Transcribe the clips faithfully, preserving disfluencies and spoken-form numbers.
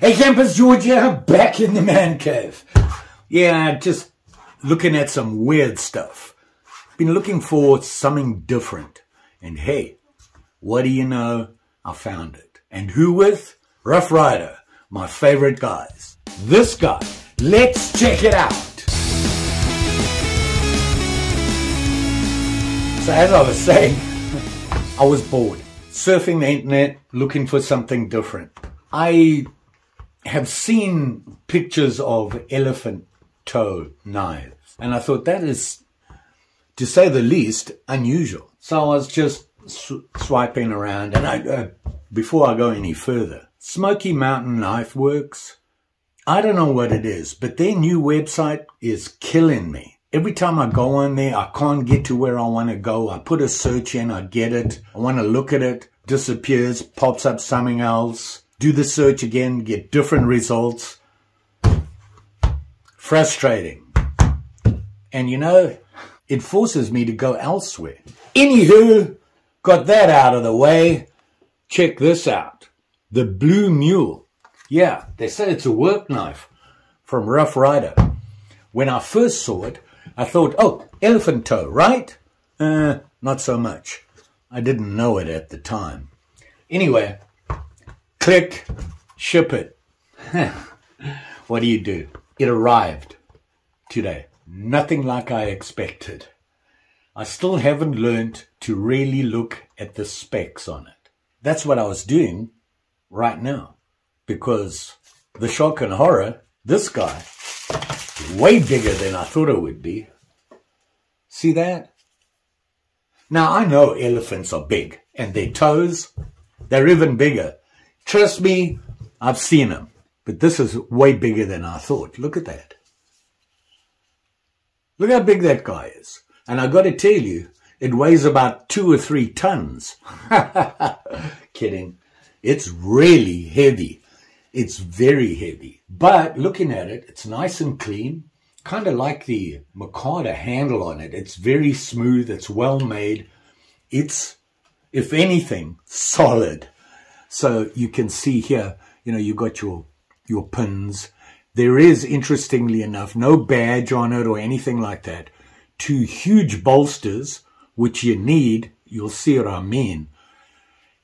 Hey campers, George here, back in the man cave. Yeah, just looking at some weird stuff. Been looking for something different. And hey, what do you know? I found it. And who with? Rough Rider, my favorite guys. This guy. Let's check it out. So as I was saying, I was bored. Surfing the internet, looking for something different. I have seen pictures of elephant toe knives, and I thought that is, to say the least, unusual. So I was just swiping around, and I, uh, before I go any further, Smoky Mountain Knife Works. I don't know what it is, but their new website is killing me. Every time I go on there, I can't get to where I want to go. I put a search in, I get it. I want to look at it, disappears, pops up something else. Do the search again, get different results. Frustrating. And you know, it forces me to go elsewhere. Anywho, got that out of the way. Check this out. The Blue Mule. Yeah, they say it's a work knife from Rough Rider. When I first saw it, I thought, oh, elephant toe, right? Uh, not so much. I didn't know it at the time. Anyway, click, ship it. What do you do? It arrived today. Nothing like I expected. I still haven't learned to really look at the specs on it. That's what I was doing right now, because the shock and horror, this guy, way bigger than I thought it would be. See that? Now, I know elephants are big, and their toes, they're even bigger. Trust me, I've seen them. But this is way bigger than I thought. Look at that. Look how big that guy is. And I've got to tell you, it weighs about two or three tons. Kidding. It's really heavy. It's very heavy, but looking at it, it's nice and clean, kind of like the micarta handle on it. It's very smooth, it's well made. It's, if anything, solid. So you can see here, you know, you've got your, your pins. There is, interestingly enough, no badge on it or anything like that. Two huge bolsters, which you need, you'll see what I mean.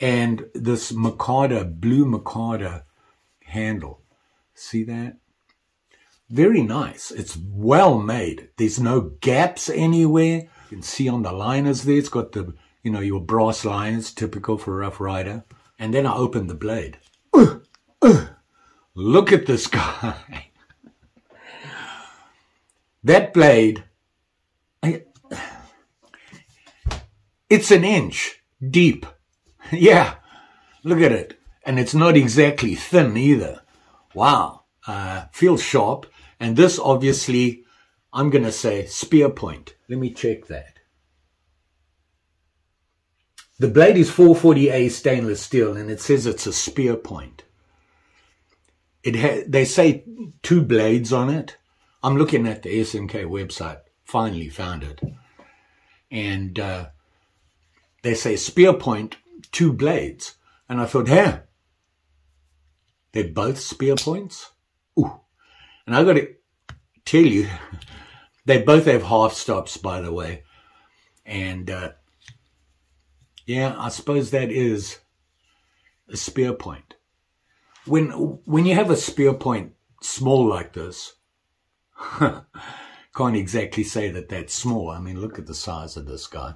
And this micarta, blue micarta handle. See that? Very nice. It's well made. There's no gaps anywhere. You can see on the liners there, it's got the, you know, your brass liners, typical for Rough Rider. And then I open the blade. Uh, uh, look at this guy. That blade, I, it's an inch deep. Yeah, look at it. And it's not exactly thin either. Wow, uh, feels sharp. And this obviously, I'm going to say spear point. Let me check that. The blade is four forty A stainless steel, and it says it's a spear point. It ha they say two blades on it. I'm looking at the S N K website. Finally found it. And uh, they say spear point, two blades. And I thought, hey, they're both spear points. Ooh. And I got to tell you, they both have half stops, by the way. And, uh, yeah, I suppose that is a spear point. When, when you have a spear point small like this, can't exactly say that that's small. I mean, look at the size of this guy.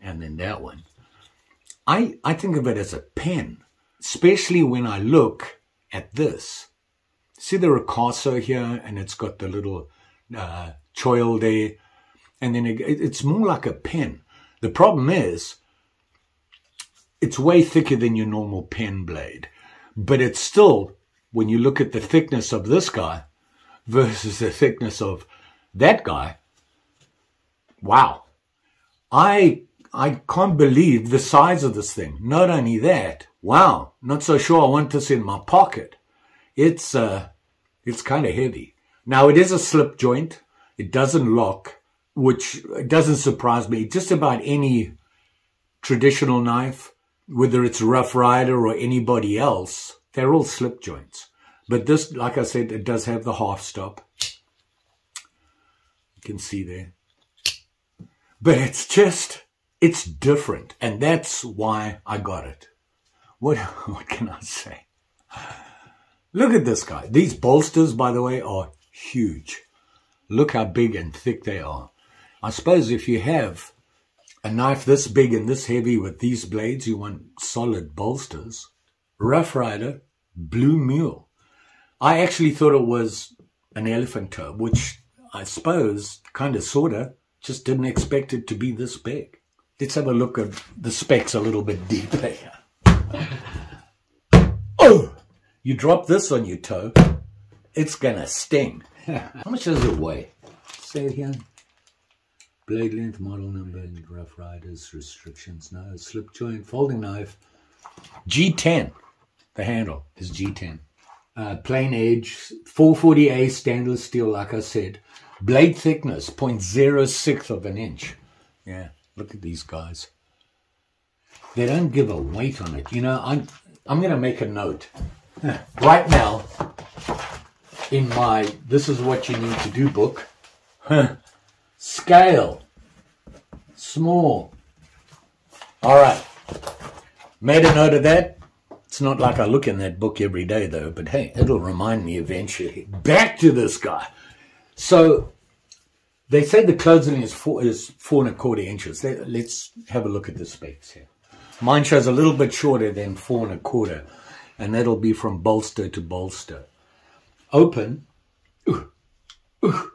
And then that one. I, I think of it as a pen. Especially when I look at this. See the Ricasso here, and it's got the little uh, choil there. And then it, it's more like a pen. The problem is, it's way thicker than your normal pen blade. But it's still, when you look at the thickness of this guy versus the thickness of that guy, wow. I, I can't believe the size of this thing. Not only that, wow, not so sure I want this in my pocket. It's uh, it's kind of heavy. Now, it is a slip joint. It doesn't lock, which doesn't surprise me. Just about any traditional knife, whether it's Rough Rider or anybody else, They're all slip joints. But this, like I said, it does have the half stop. You can see there. But it's just, it's different. And that's why I got it. What, what can I say? Look at this guy. These bolsters, by the way, are huge. Look how big and thick they are. I suppose if you have a knife this big and this heavy with these blades, you want solid bolsters. Rough Rider, Blue Mule. I actually thought it was an elephant toe, which I suppose, kind of, sort of, just didn't expect it to be this big. Let's have a look at the specs a little bit deeper here. Oh! You drop this on your toe, it's going to sting. How much does it weigh? Say it here. Blade length, model number, and Rough Riders, restrictions. No, slip joint, folding knife. G ten. The handle is G ten. Uh, plain edge, four forty A stainless steel, like I said. Blade thickness, zero point zero six of an inch. Yeah, look at these guys. They don't give a weight on it. You know, I'm, I'm going to make a note. Right now, in my This Is What You Need to Do book, huh, scale, small. All right. Made a note of that. It's not like I look in that book every day, though, but hey, it'll remind me eventually. Back to this guy. So they say the clothesline is four, is four and a quarter inches. Let's have a look at the specs here. Mine shows a little bit shorter than four and a quarter, and that'll be from bolster to bolster. Open. Ooh, ooh.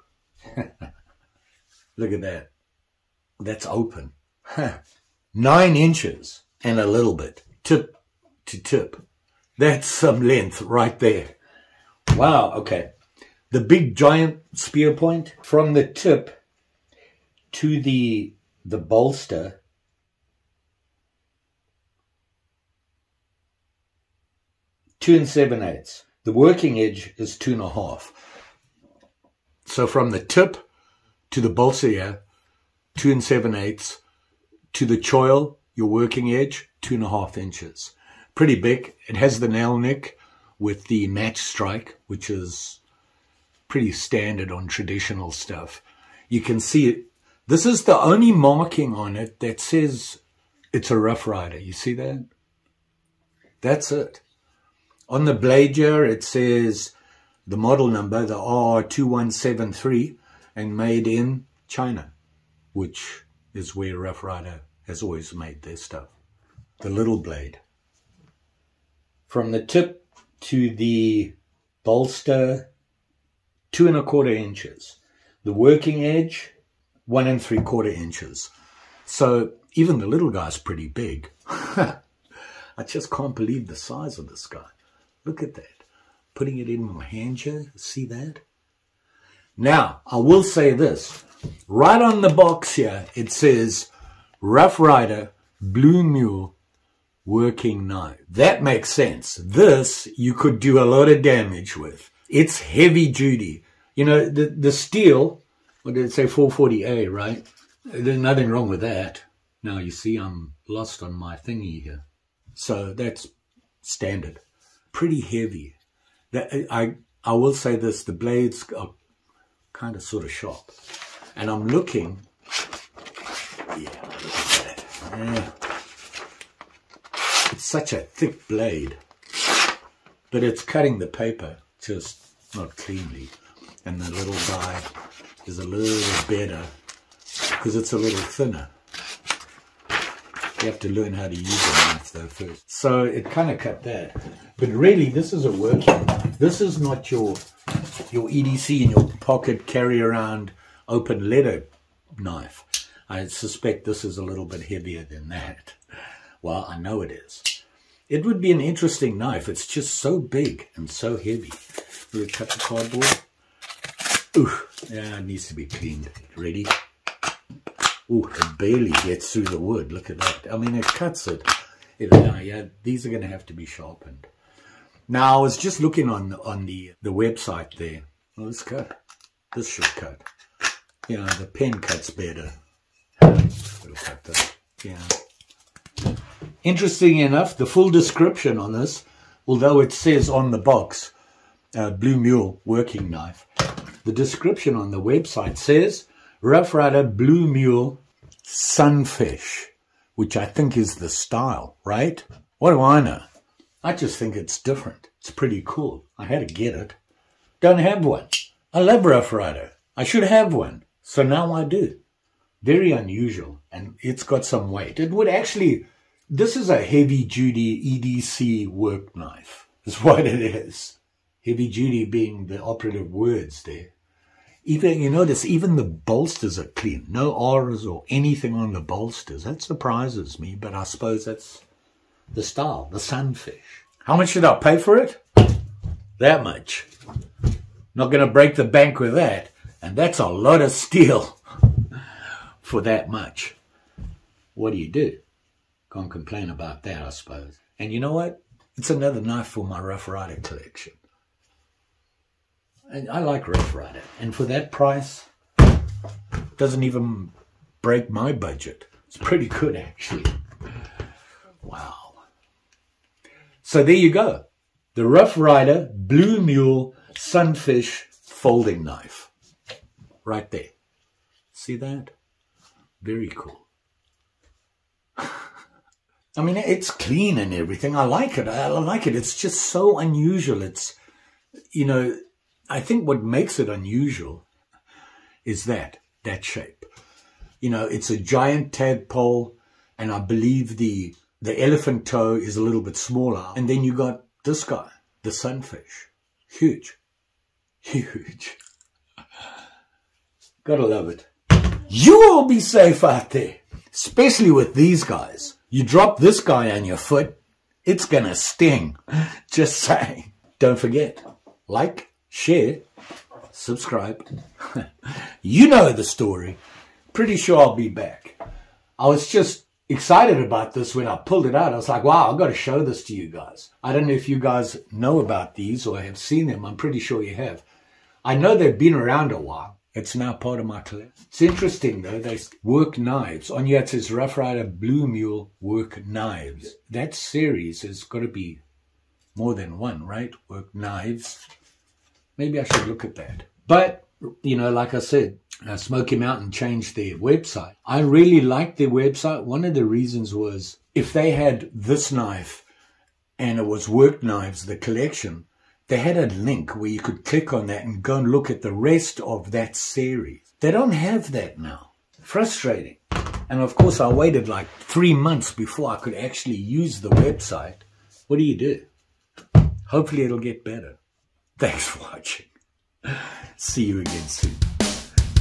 Look at that. That's open. Nine inches and a little bit. Tip to tip. That's some length right there. Wow, okay. The big giant spear point from the tip to the the bolster. Two and seven eighths. The working edge is two and a half. So from the tip to the bolster here, two and seven eighths, to the choil, your working edge, two and a half inches. Pretty big. It has the nail nick with the match strike, which is pretty standard on traditional stuff. You can see it. This is the only marking on it that says it's a Rough Rider. You see that? That's it. On the blade here, it says the model number, the R R two one seven three, and made in China, which is where Rough Rider has always made their stuff. The little blade. From the tip to the bolster, two and a quarter inches. The working edge, one and three quarter inches. So even the little guy's pretty big. I just can't believe the size of this guy. Look at that. Putting it in my hand here. See that? Now, I will say this. Right on the box here, it says Rough Rider, Blue Mule, working knife. That makes sense. This, you could do a lot of damage with. It's heavy duty. You know, the, the steel, what did it say, four forty A, right? There's nothing wrong with that. Now, you see, I'm lost on my thingy here. So that's standard. Pretty heavy. That, I I will say this, the blades are kind of sort of sharp. And I'm looking. Yeah, look at that. Yeah. It's such a thick blade. But it's cutting the paper, just not cleanly. And the little guy is a little better because it's a little thinner. You have to learn how to use a knife though first. So it kind of cut that. But really, this is a working knife. This is not your your E D C in your pocket, carry around, open letter knife. I suspect this is a little bit heavier than that. Well, I know it is. It would be an interesting knife. It's just so big and so heavy. We'll cut the cardboard. Ooh, yeah, it needs to be cleaned. Ready? Ooh, it barely gets through the wood. Look at that. I mean, it cuts it. it uh, yeah, these are going to have to be sharpened. Now, I was just looking on, on the, the website there. Well, let's cut. This should cut. You know, the pen cuts better. It'll cut this. Yeah. Interesting enough, the full description on this although it says on the box, uh, Blue Mule working knife. The description on the website says, Rough Rider Blue Mule Sunfish, which I think is the style, right? What do I know? I just think it's different. It's pretty cool. I had to get it. Don't have one. I love Rough Rider. I should have one. So now I do. Very unusual, and it's got some weight. It would actually, this is a heavy-duty E D C work knife, is what it is. Heavy-duty being the operative words there. Even, you notice, even the bolsters are clean. No R's or anything on the bolsters. That surprises me, but I suppose that's the style, the Sunfish. How much did I pay for it? That much. Not going to break the bank with that. And that's a lot of steel for that much. What do you do? Can't complain about that, I suppose. And you know what? It's another knife for my Rough Rider collection. And I like Rough Rider, and for that price, it doesn't even break my budget. It's pretty good, actually. Wow. So there you go. The Rough Rider Blue Mule Sunfish folding knife. Right there. See that? Very cool. I mean, it's clean and everything. I like it. I like it. It's just so unusual. It's, you know, I think what makes it unusual is that, that shape. You know, it's a giant tadpole, and I believe the, the elephant toe is a little bit smaller. And then you got this guy, the sunfish. Huge. Huge. Gotta love it. You will be safe out there, especially with these guys. You drop this guy on your foot, it's gonna sting. Just saying. Don't forget, like, share, subscribe. You know the story. Pretty sure I'll be back. I was just excited about this when I pulled it out. I was like, wow, I've got to show this to you guys. I don't know if you guys know about these or have seen them. I'm pretty sure you have. I know they've been around a while. It's now part of my collection. It's interesting, though. They work knives. On here it says Rough Rider Blue Mule work knives. That series has got to be more than one, right? Work knives. Maybe I should look at that. But, you know, like I said, uh, Smoky Mountain changed their website. I really liked their website. One of the reasons was if they had this knife and it was work knives, the collection, they had a link where you could click on that and go and look at the rest of that series. They don't have that now. Frustrating. And, of course, I waited like three months before I could actually use the website. What do you do? Hopefully it'll get better. Thanks for watching. See you again soon.